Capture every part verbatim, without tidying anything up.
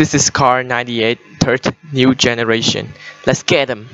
This is car ninety-eight, third new generation. Let's get them.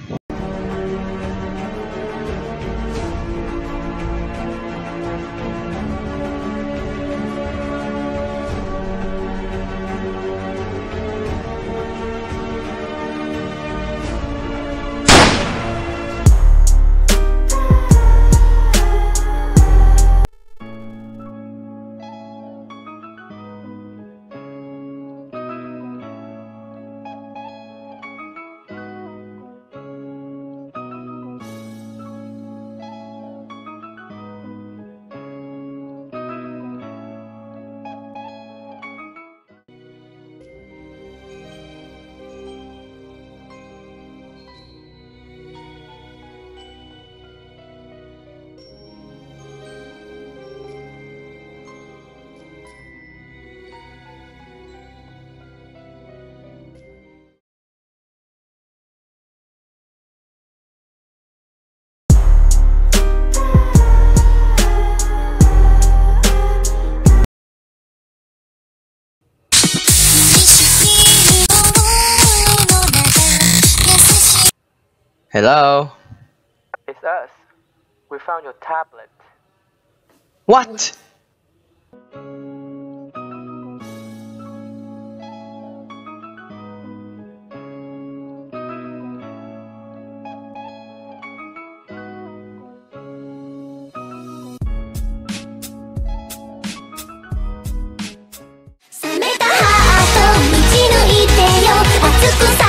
Hello? It's us. We found your tablet. What?